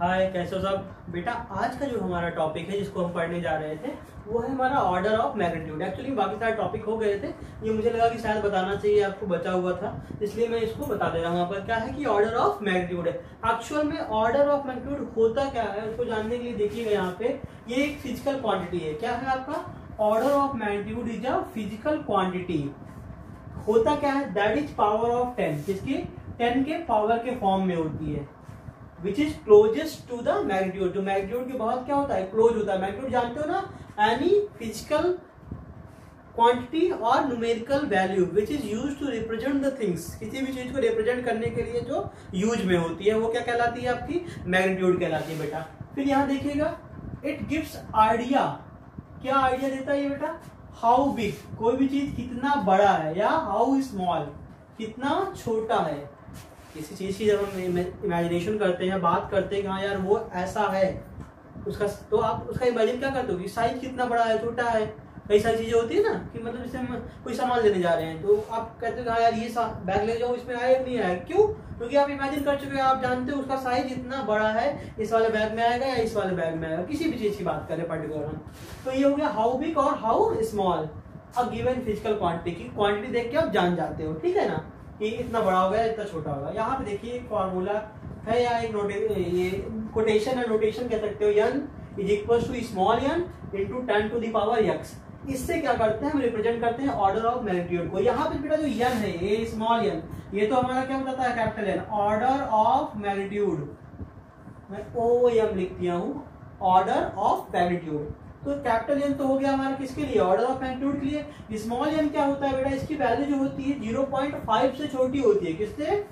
हाय, कैसे हो सब? बेटा आज का जो हमारा टॉपिक है जिसको हम पढ़ने जा रहे थे वो है हमारा ऑर्डर ऑफ मैग्नीट्यूड। एक्चुअली बाकी सारे टॉपिक हो गए थे, ये मुझे लगा कि शायद बताना चाहिए आपको, बचा हुआ था इसलिए मैं इसको बता दे रहा हूँ। यहाँ पर क्या है कि ऑर्डर ऑफ मैग्नीट्यूड है। एक्चुअल में ऑर्डर ऑफ मैग्नीट्यूड होता क्या है उसको जानने के लिए देखिएगा यहाँ पे, ये एक फिजिकल क्वांटिटी है। क्या है आपका? Order of magnitude is a physical quantity. होता क्या है? दैट इज पावर ऑफ 10, जिसकी 10 के पावर के फॉर्म में होती है, which is closest to the magnitude. तो मैग्नीट्यूड के बहुत क्या होता है? क्लोज होता है। मैग्नीट्यूड जानते हो ना, एनी फिजिकल क्वांटिटी और numerical value which is use to represent the things. किसी भी चीज को रिप्रेजेंट करने के लिए जो यूज में होती है वो क्या कहलाती है? आपकी मैग्नीट्यूड कहलाती है बेटा। फिर यहाँ देखिएगा, इट गिव्स आइडिया। क्या आइडिया देता है ये बेटा? हाउ बिग, कोई भी चीज कितना बड़ा है, या हाउ स्मॉल, कितना छोटा है। किसी चीज की जब हम इमेजिनेशन करते हैं, बात करते हैं कि हाँ यार वो ऐसा है उसका, तो आप उसका इमेजिन क्या करते हो कि साइज कितना बड़ा है, छोटा है। कई सारी चीजें होती है ना कि मतलब जैसे हम कोई सामान लेने जा रहे हैं तो आप कहते हो हाँ यार ये बैग ले जाओ, इसमें आएगा नहीं आएगा। क्यों? क्योंकि आप इमेजिन कर चुके हो, आप जानते हो उसका साइज इतना बड़ा है, इस वाले बैग में आएगा या इस वाले बैग में आएगा। किसी भी चीज की बात करें पर्टिकुलर हम, तो ये हो गया हाउ बिग और हाउ स्मॉल। अब गिवन फिजिकल क्वांटिटी की क्वांटिटी देख के आप जान जाते हो, ठीक है ना, कि इतना बड़ा होगा इतना छोटा होगा। यहाँ पे देखिए एक फॉर्मूला है या एक ये कोटेशन है, नोटेशन कह सकते हो। N is equal to small N into 10 to the power x। इससे क्या करते हैं हम? रिप्रेजेंट करते हैं ऑर्डर ऑफ मैग्नीट्यूड को। यहाँ पे बेटा जो यन है, ये स्मॉल यन, ये तो हमारा क्या बताता है? Capital N, order of magnitude. मैं OM लिख दिया हूँ, ऑर्डर ऑफ मैग्नीट्यूड। तो कैपिटल यन तो हो गया हमारा किसके लिए? ऑर्डर ऑफ मैग्नीट्यूड के लिए। स्मॉल यन क्या होता है बेटा? इसकी वैल्यू जो होती है 0.5 से छोटी होती है। किससे?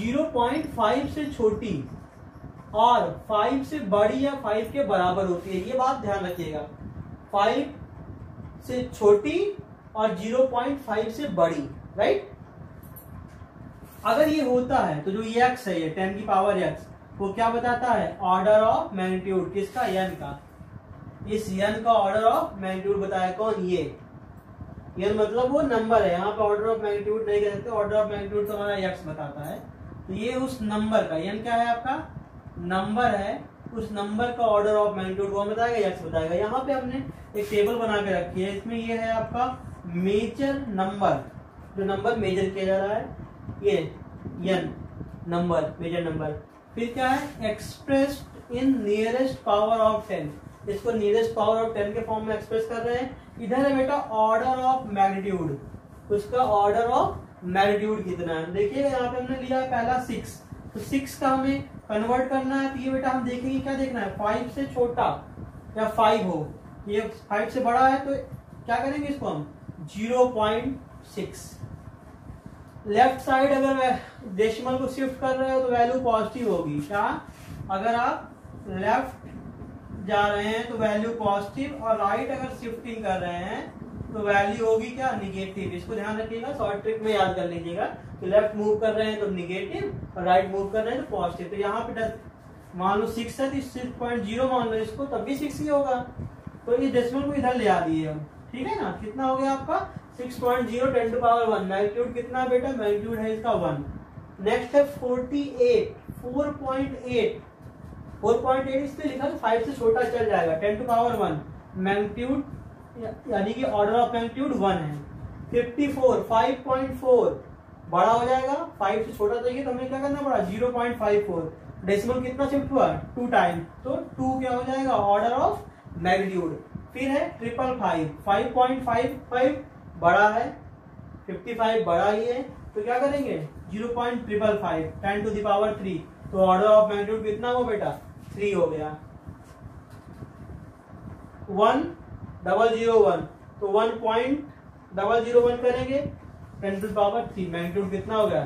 0.5 से छोटी और 5 से बड़ी या 5 के बराबर होती है। ये बात ध्यान रखिएगा, 5 से छोटी और 0.5 से बड़ी, राइट। अगर ये होता है तो जो ये एक्स है, ये 10 की पावर एक्स, वो क्या बताता है? Order of magnitude. किसका? यन का। इस यन का ऑर्डर ऑफ मैग्नीट्यूड बताया कौन? ये यन मतलब वो नंबर है। यहाँ पे ऑर्डर ऑफ मैग्नीट्यूड नहीं कह सकते, ऑर्डर ऑफ मैग्नीट्यूड तो हमारा एक्स बताता है। तो ये उस नंबर का, यन क्या है आपका? नंबर है। उस नंबर का ऑर्डर ऑफ मैग्नीट्यूड कौन बताएगा? एक्स बताएगा। यहाँ पे हमने एक टेबल बना के रखी है, इसमें ये है आपका मेजर नंबर, जो नंबर मेजर किया जा रहा है, ये यन नंबर, मेजर नंबर। फिर क्या है? Expressed in nearest power of 10। इसको नियरेस्ट पावर ऑफ 10 के फॉर्म में एक्सप्रेस कर रहे हैं। इधर है बेटा ऑर्डर ऑफ मैग्नीट्यूड, उसका ऑर्डर ऑफ मैग्नीट्यूड कितना है। देखिए यहाँ पे हमने लिया है पहला 6, तो 6 का हमें कन्वर्ट करना है। तो ये बेटा हम देखेंगे क्या देखना है? 5 से छोटा या 5 हो, ये 5 से बड़ा है, तो क्या करेंगे इसको हम? 0.6। लेफ्ट साइड अगर डेसिमल को शिफ्ट कर रहे हो तो वैल्यू पॉजिटिव होगी। क्या? अगर आप लेफ्ट जा रहे हैं तो वैल्यू पॉजिटिव, और राइट अगर शिफ्टिंग कर रहे हैं तो वैल्यू होगी क्या? निगेटिव। इसको ध्यान रखिएगा, शॉर्ट ट्रिक में याद कर लीजिएगा कि लेफ्ट मूव कर रहे हैं तो निगेटिव और राइट मूव कर रहे हैं तो पॉजिटिव। तो यहाँ पे मान लो 6 है तो 6.0 मान लो इसको, तब भी 6 ही होगा। तो इस डेसिमल को इधर ले आ दिए, ठीक है ना। कितना हो गया आपका? 6.0 10 टू पावर 1। मैग्नीट्यूड कितना बेटा? मैग्नीट्यूड है इसका 1। नेक्स्ट है 48 4.8। 4.8 इसलिए लिखा 5 से छोटा चल जाएगा, 10 टू पावर 1। मैग्नीट्यूड यानी कि ऑर्डर ऑफ मैग्नीट्यूड 1 है। 54 5.4 बड़ा हो जाएगा, 5 से छोटा चाहिए तो हमें क्या करना पड़ा? 0.54। डेसिमल कितना शिफ्ट हुआ? 2 टाइम, तो 2 क्या हो जाएगा? Order of magnitude. फिर है 555। 5.55 बड़ा है, 55 बड़ा ही है, तो क्या करेंगे? 0.555 10 टू दी पावर 3, तो ऑर्डर ऑफ मैग्नीट्यूड कितना हो बेटा? 3 हो गया। 1001, तो 1.001 करेंगे 10 टू पावर 3, मैग्नीट्यूड कितना हो गया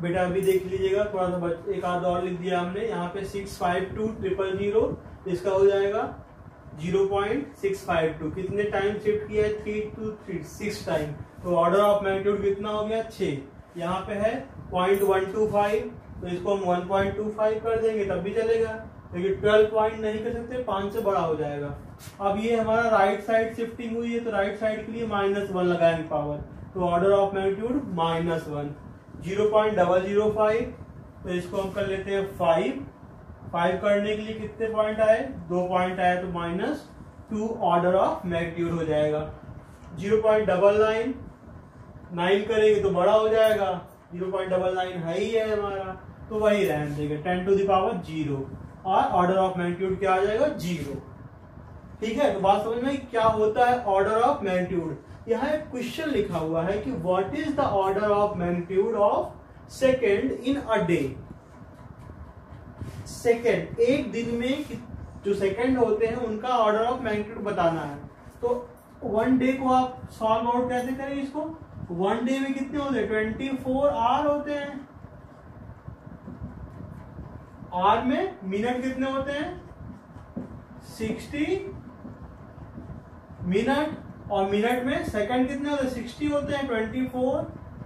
बेटा? अभी देख लीजिएगा, थोड़ा सा एक आध और लिख दिया हमने यहाँ पे 652 000, इसका हो जाएगा 0.652। कितने टाइम शिफ्ट किया है? 3 टू 6 टाइम, तो ऑर्डर ऑफ मैग्नीट्यूड कितना हो गया? 6। यहाँ पे है 0.125, तो इसको हम 1.25 कर देंगे तब भी चलेगा, लेकिन 12 नहीं कर सकते, 5 से बड़ा हो जाएगा। अब ये हमारा राइट साइड शिफ्टिंग हुई है, तो राइट साइड के लिए -1 लगाएंगे पावर, तो ऑर्डर ऑफ मैग्नीट्यूड -1। 0.005, तो इसको हम कर लेते हैं 5। फाइव करने के लिए कितने पॉइंट आए, 2 पॉइंट आए, तो -2 ऑर्डर ऑफ मैग्नीट्यूड हो जाएगा। 0.99 9 करेंगे तो बड़ा हो जाएगा, 0.99 है ही है हमारा, तो वही रहने देंगे 10⁻⁴ और ऑर्डर ऑफ मैग्नीट्यूड क्या आ जाएगा, 0। ठीक है, तो बात समझ में क्या होता है ऑर्डर ऑफ मैग्नीट्यूड। यहाँ एक क्वेश्चन लिखा हुआ है कि what is the order of magnitude of second in a day. Second, एक दिन में जो सेकेंड होते हैं उनका ऑर्डर ऑफ मैग्नीट्यूड बताना है। तो वन डे को आप सॉल्व आउट कैसे करें इसको, वन डे में कितने होते हैं, 24 आवर होते हैं। आवर में मिनट कितने होते हैं, 60 मिनट, और मिनट में सेकंड कितने होते हैं, 60 होते हैं। 24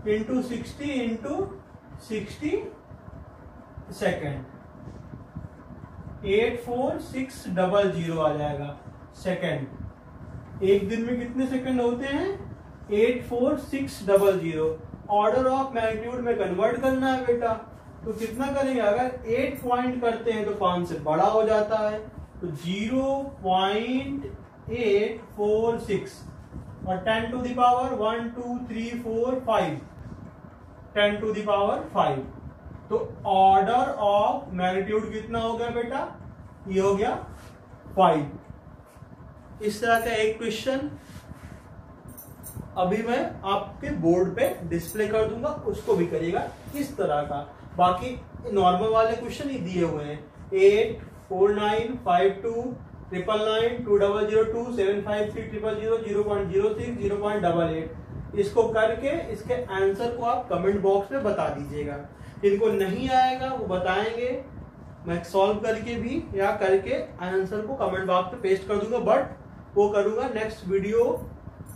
× 60 × 60 सेकेंड, 84600 आ जाएगा सेकंड। एक दिन में कितने सेकंड होते हैं, 84600। ऑर्डर ऑफ मैग्नीट्यूड में कन्वर्ट करना है बेटा, तो कितना करेंगे, अगर 8 पॉइंट करते हैं तो 5 से बड़ा हो जाता है, तो 0.846 और 10⁻⁴ तो ऑर्डर ऑफ मैग्नीट्यूड कितना हो गया बेटा, ये हो गया 5। इस तरह का एक क्वेश्चन अभी मैं आपके बोर्ड पे डिस्प्ले कर दूंगा, उसको भी करिएगा इस तरह का। बाकी नॉर्मल वाले क्वेश्चन ही दिए हुए हैं, 84952992027530000060888। इसको करके इसके आंसर को आप कमेंट बॉक्स में बता दीजिएगा। इनको नहीं आएगा वो बताएंगे, मैं सॉल्व करके भी या करके आंसर को कमेंट बॉक्स में पेस्ट कर दूंगा, बट वो करूंगा नेक्स्ट वीडियो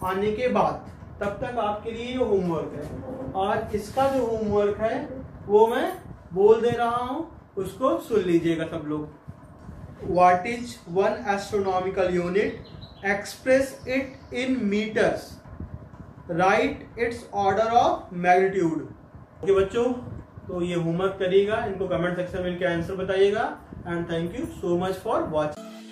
आने के बाद। तब तक आपके लिए ये होमवर्क है, और इसका जो होमवर्क है वो मैं बोल दे रहा हूँ, उसको सुन लीजिएगा सब लोग। What is 1 astronomical unit, express it in metres, right its order of magnitude. Okay बच्चों, तो ये होमवर्क करिएगा, इनको कमेंट सेक्शन में इनके आंसर बताइएगा। And thank you so much for watching.